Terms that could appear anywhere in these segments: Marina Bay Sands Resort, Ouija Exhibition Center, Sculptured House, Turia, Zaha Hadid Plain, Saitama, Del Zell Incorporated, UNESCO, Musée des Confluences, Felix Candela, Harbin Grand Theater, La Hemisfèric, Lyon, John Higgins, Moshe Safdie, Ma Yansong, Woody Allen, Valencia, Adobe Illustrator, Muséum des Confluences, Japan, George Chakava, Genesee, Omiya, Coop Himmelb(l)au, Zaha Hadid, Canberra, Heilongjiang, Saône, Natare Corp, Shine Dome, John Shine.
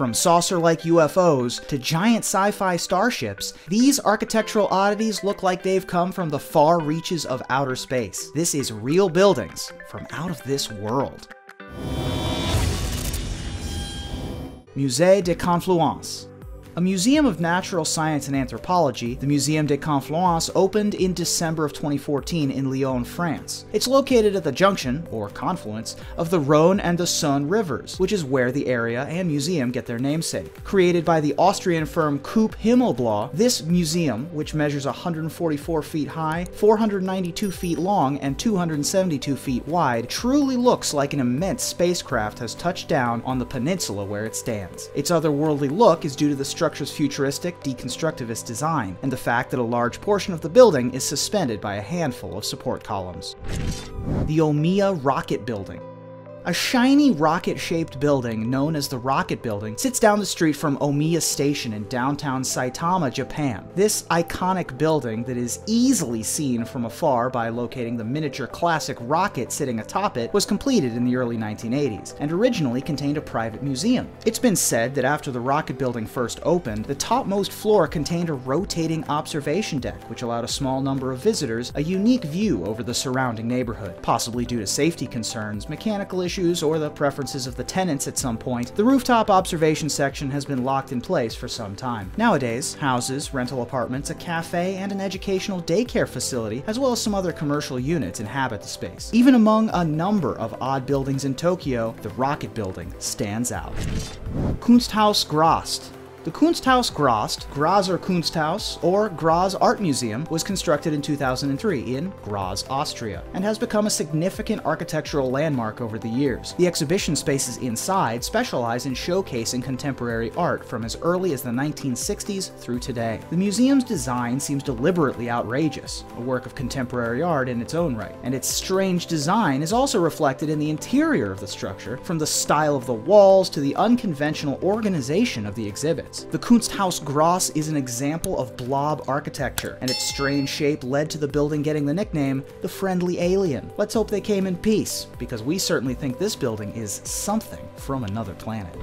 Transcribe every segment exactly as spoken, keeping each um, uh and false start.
From saucer-like U F Os to giant sci-fi starships, these architectural oddities look like they've come from the far reaches of outer space. This is real buildings from out of this world. Musée des Confluences. A museum of natural science and anthropology, the Muséum des Confluences opened in December of twenty fourteen in Lyon, France. It's located at the junction, or confluence, of the Rhône and the Saône rivers, which is where the area and museum get their namesake. Created by the Austrian firm Coop Himmelb(l)au, this museum, which measures one hundred forty-four feet high, four hundred ninety-two feet long, and two hundred seventy-two feet wide, truly looks like an immense spacecraft has touched down on the peninsula where it stands. Its otherworldly look is due to the structure's futuristic, deconstructivist design, and the fact that a large portion of the building is suspended by a handful of support columns. The Omiya Rocket Building. A shiny rocket-shaped building known as the Rocket Building sits down the street from Omiya Station in downtown Saitama, Japan. This iconic building that is easily seen from afar by locating the miniature classic rocket sitting atop it was completed in the early nineteen eighties and originally contained a private museum. It's been said that after the Rocket Building first opened, the topmost floor contained a rotating observation deck which allowed a small number of visitors a unique view over the surrounding neighborhood. Possibly due to safety concerns, mechanical issues, issues or the preferences of the tenants at some point, the rooftop observation section has been locked in place for some time. Nowadays, houses, rental apartments, a cafe, and an educational daycare facility, as well as some other commercial units inhabit the space. Even among a number of odd buildings in Tokyo, the Rocket Building stands out. Kunsthaus Graz. The Kunsthaus Graz, Grazer Kunsthaus, or Graz Art Museum, was constructed in two thousand three in Graz, Austria, and has become a significant architectural landmark over the years. The exhibition spaces inside specialize in showcasing contemporary art from as early as the nineteen sixties through today. The museum's design seems deliberately outrageous, a work of contemporary art in its own right, and its strange design is also reflected in the interior of the structure, from the style of the walls to the unconventional organization of the exhibit. The Kunsthaus Graz is an example of blob architecture, and its strange shape led to the building getting the nickname, the Friendly Alien. Let's hope they came in peace, because we certainly think this building is something from another planet.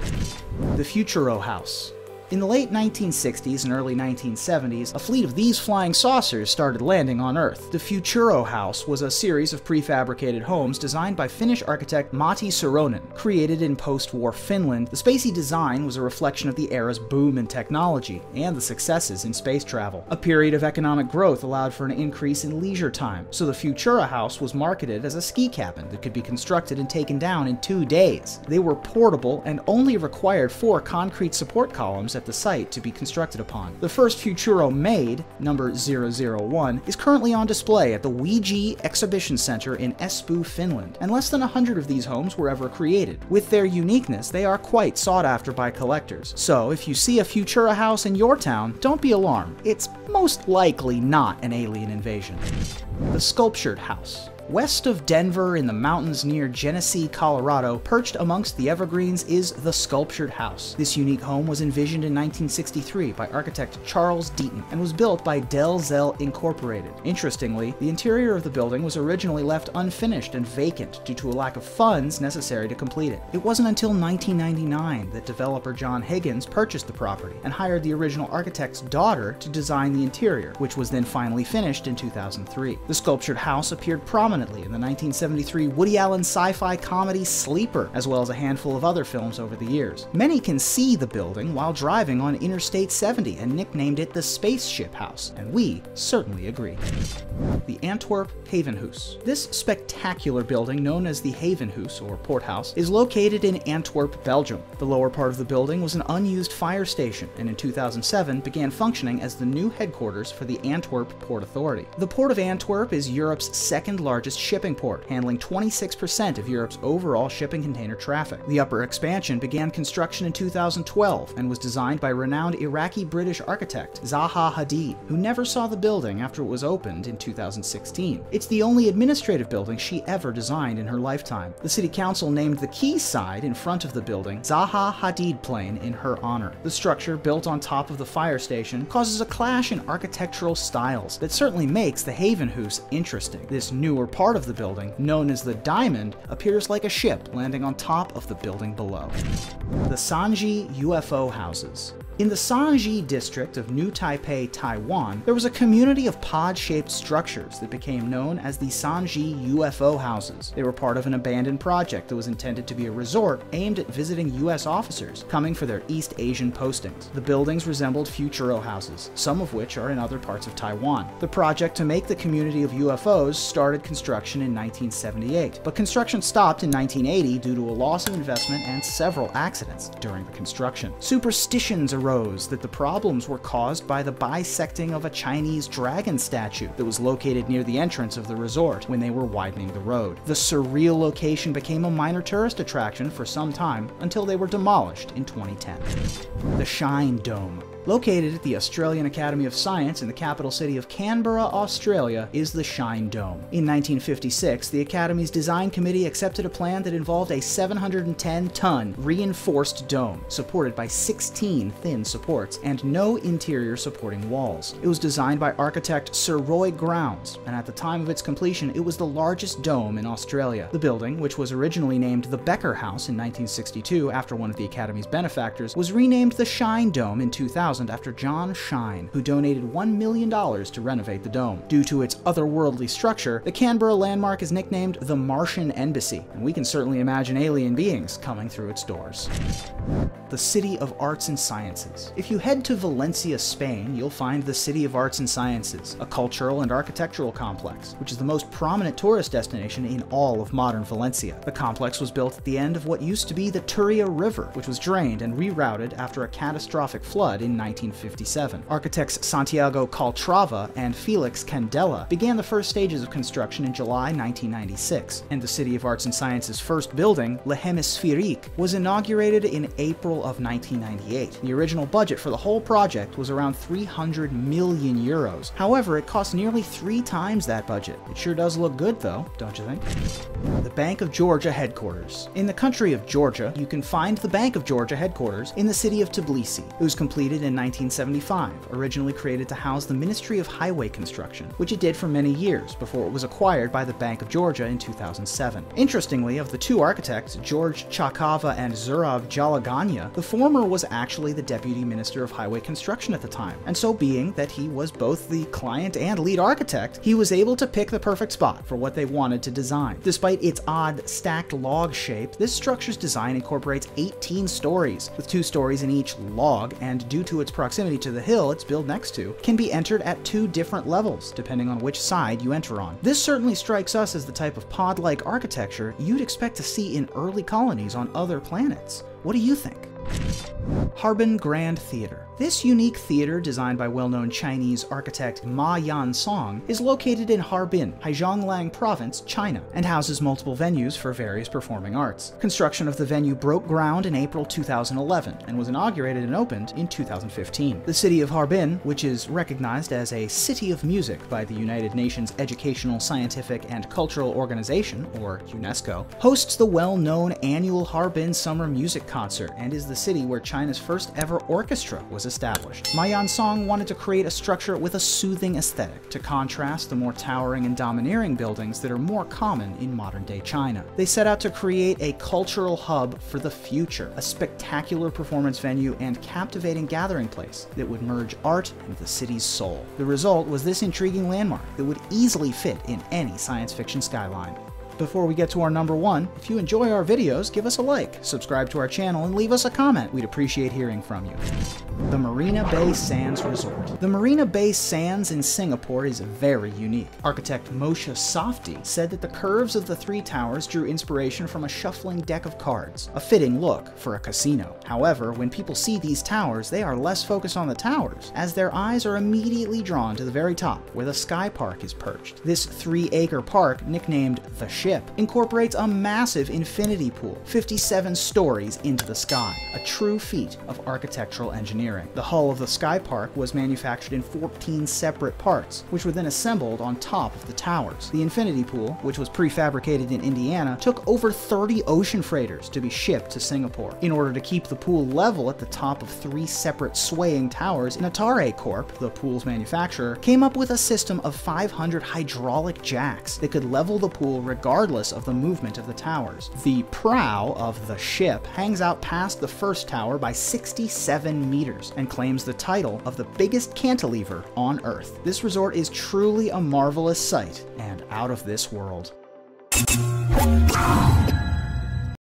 The Futuro House. In the late nineteen sixties and early nineteen seventies, a fleet of these flying saucers started landing on Earth. The Futuro House was a series of prefabricated homes designed by Finnish architect Matti Suuronen. Created in post-war Finland, the spacey design was a reflection of the era's boom in technology and the successes in space travel. A period of economic growth allowed for an increase in leisure time, so the Futuro House was marketed as a ski cabin that could be constructed and taken down in two days. They were portable and only required four concrete support columns at the site to be constructed upon. The first Futuro made, number zero zero one, is currently on display at the Ouija Exhibition Center in Espoo, Finland, and less than a hundred of these homes were ever created. With their uniqueness, they are quite sought after by collectors. So if you see a Futuro house in your town, don't be alarmed. It's most likely not an alien invasion. The Sculptured House. West of Denver, in the mountains near Genesee, Colorado, perched amongst the evergreens is the Sculptured House. This unique home was envisioned in nineteen sixty-three by architect Charles Deaton and was built by Del Zell Incorporated. Interestingly, the interior of the building was originally left unfinished and vacant due to a lack of funds necessary to complete it. It wasn't until nineteen ninety-nine that developer John Higgins purchased the property and hired the original architect's daughter to design the interior, which was then finally finished in two thousand three. The Sculptured House appeared prominently in the nineteen seventy-three Woody Allen sci-fi comedy Sleeper, as well as a handful of other films over the years. Many can see the building while driving on Interstate seventy and nicknamed it the Spaceship House, and we certainly agree. The Antwerp Havenhuis. This spectacular building, known as the Havenhuis, or Porthouse, is located in Antwerp, Belgium. The lower part of the building was an unused fire station, and in two thousand seven began functioning as the new headquarters for the Antwerp Port Authority. The Port of Antwerp is Europe's second largest shipping port, handling twenty-six percent of Europe's overall shipping container traffic. The upper expansion began construction in two thousand twelve and was designed by renowned Iraqi-British architect Zaha Hadid, who never saw the building after it was opened in two thousand sixteen. It's the only administrative building she ever designed in her lifetime. The city council named the quayside in front of the building Zaha Hadid Plain in her honor. The structure, built on top of the fire station, causes a clash in architectural styles that certainly makes the Havenhuis interesting. This newer part of the building, known as the Diamond, appears like a ship landing on top of the building below. The Sanji U F O Houses. In the Sanji district of New Taipei, Taiwan, there was a community of pod-shaped structures that became known as the Sanji U F O Houses. They were part of an abandoned project that was intended to be a resort aimed at visiting U S officers coming for their East Asian postings. The buildings resembled Futuro houses, some of which are in other parts of Taiwan. The project to make the community of U F Os started construction in nineteen seventy-eight, but construction stopped in nineteen eighty due to a loss of investment and several accidents during the construction. Superstitions arose that the problems were caused by the bisecting of a Chinese dragon statue that was located near the entrance of the resort when they were widening the road. The surreal location became a minor tourist attraction for some time until they were demolished in twenty ten. The Shine Dome. Located at the Australian Academy of Science in the capital city of Canberra, Australia, is the Shine Dome. In nineteen fifty-six, the Academy's design committee accepted a plan that involved a seven hundred ten ton reinforced dome, supported by sixteen thin supports, and no interior supporting walls. It was designed by architect Sir Roy Grounds, and at the time of its completion, it was the largest dome in Australia. The building, which was originally named the Becker House in nineteen sixty-two after one of the Academy's benefactors, was renamed the Shine Dome in two thousand after John Shine, who donated one million dollars to renovate the dome. Due to its otherworldly structure, the Canberra landmark is nicknamed the Martian Embassy, and we can certainly imagine alien beings coming through its doors. The City of Arts and Sciences. If you head to Valencia, Spain, you'll find the City of Arts and Sciences, a cultural and architectural complex, which is the most prominent tourist destination in all of modern Valencia. The complex was built at the end of what used to be the Turia River, which was drained and rerouted after a catastrophic flood in nineteen fifty-seven. Architects Santiago Calatrava and Felix Candela began the first stages of construction in July nineteen ninety-six, and the City of Arts and Sciences' first building, La Hemisfèric, was inaugurated in April of nineteen ninety-eight. The original budget for the whole project was around three hundred million euros. However, it cost nearly three times that budget. It sure does look good though, don't you think? The Bank of Georgia Headquarters. In the country of Georgia, you can find the Bank of Georgia Headquarters in the city of Tbilisi. It was completed in nineteen seventy-five, originally created to house the Ministry of Highway Construction, which it did for many years before it was acquired by the Bank of Georgia in two thousand seven. Interestingly, of the two architects, George Chakava and Zurav Jalaganya, the former was actually the Deputy Minister of Highway Construction at the time, and so being that he was both the client and lead architect, he was able to pick the perfect spot for what they wanted to design. Despite its odd, stacked log shape, this structure's design incorporates eighteen stories, with two stories in each log, and due to its proximity to the hill it's built next to, can be entered at two different levels, depending on which side you enter on. This certainly strikes us as the type of pod-like architecture you'd expect to see in early colonies on other planets. What do you think? Harbin Grand Theater. This unique theater, designed by well-known Chinese architect Ma Yansong, is located in Harbin, Heilongjiang Province, China, and houses multiple venues for various performing arts. Construction of the venue broke ground in April two thousand eleven and was inaugurated and opened in two thousand fifteen. The city of Harbin, which is recognized as a City of Music by the United Nations Educational, Scientific, and Cultural Organization, or UNESCO, hosts the well-known annual Harbin Summer Music Concert and is the city where China's first ever orchestra was established. Ma Yansong wanted to create a structure with a soothing aesthetic to contrast the more towering and domineering buildings that are more common in modern-day China. They set out to create a cultural hub for the future, a spectacular performance venue and captivating gathering place that would merge art and the city's soul. The result was this intriguing landmark that would easily fit in any science fiction skyline. Before we get to our number one, if you enjoy our videos, give us a like, subscribe to our channel, and leave us a comment. We'd appreciate hearing from you. The Marina Bay Sands Resort. The Marina Bay Sands in Singapore is very unique. Architect Moshe Safdie said that the curves of the three towers drew inspiration from a shuffling deck of cards, a fitting look for a casino. However, when people see these towers, they are less focused on the towers, as their eyes are immediately drawn to the very top, where the sky park is perched. This three-acre park, nicknamed the Ship, ship, incorporates a massive infinity pool, fifty-seven stories into the sky, a true feat of architectural engineering. The hull of the Sky Park was manufactured in fourteen separate parts, which were then assembled on top of the towers. The infinity pool, which was prefabricated in Indiana, took over thirty ocean freighters to be shipped to Singapore. In order to keep the pool level at the top of three separate swaying towers, Natare Corp, the pool's manufacturer, came up with a system of five hundred hydraulic jacks that could level the pool regardless of the movement of the towers. The prow of the ship hangs out past the first tower by sixty-seven meters and claims the title of the biggest cantilever on Earth. This resort is truly a marvelous sight and out of this world.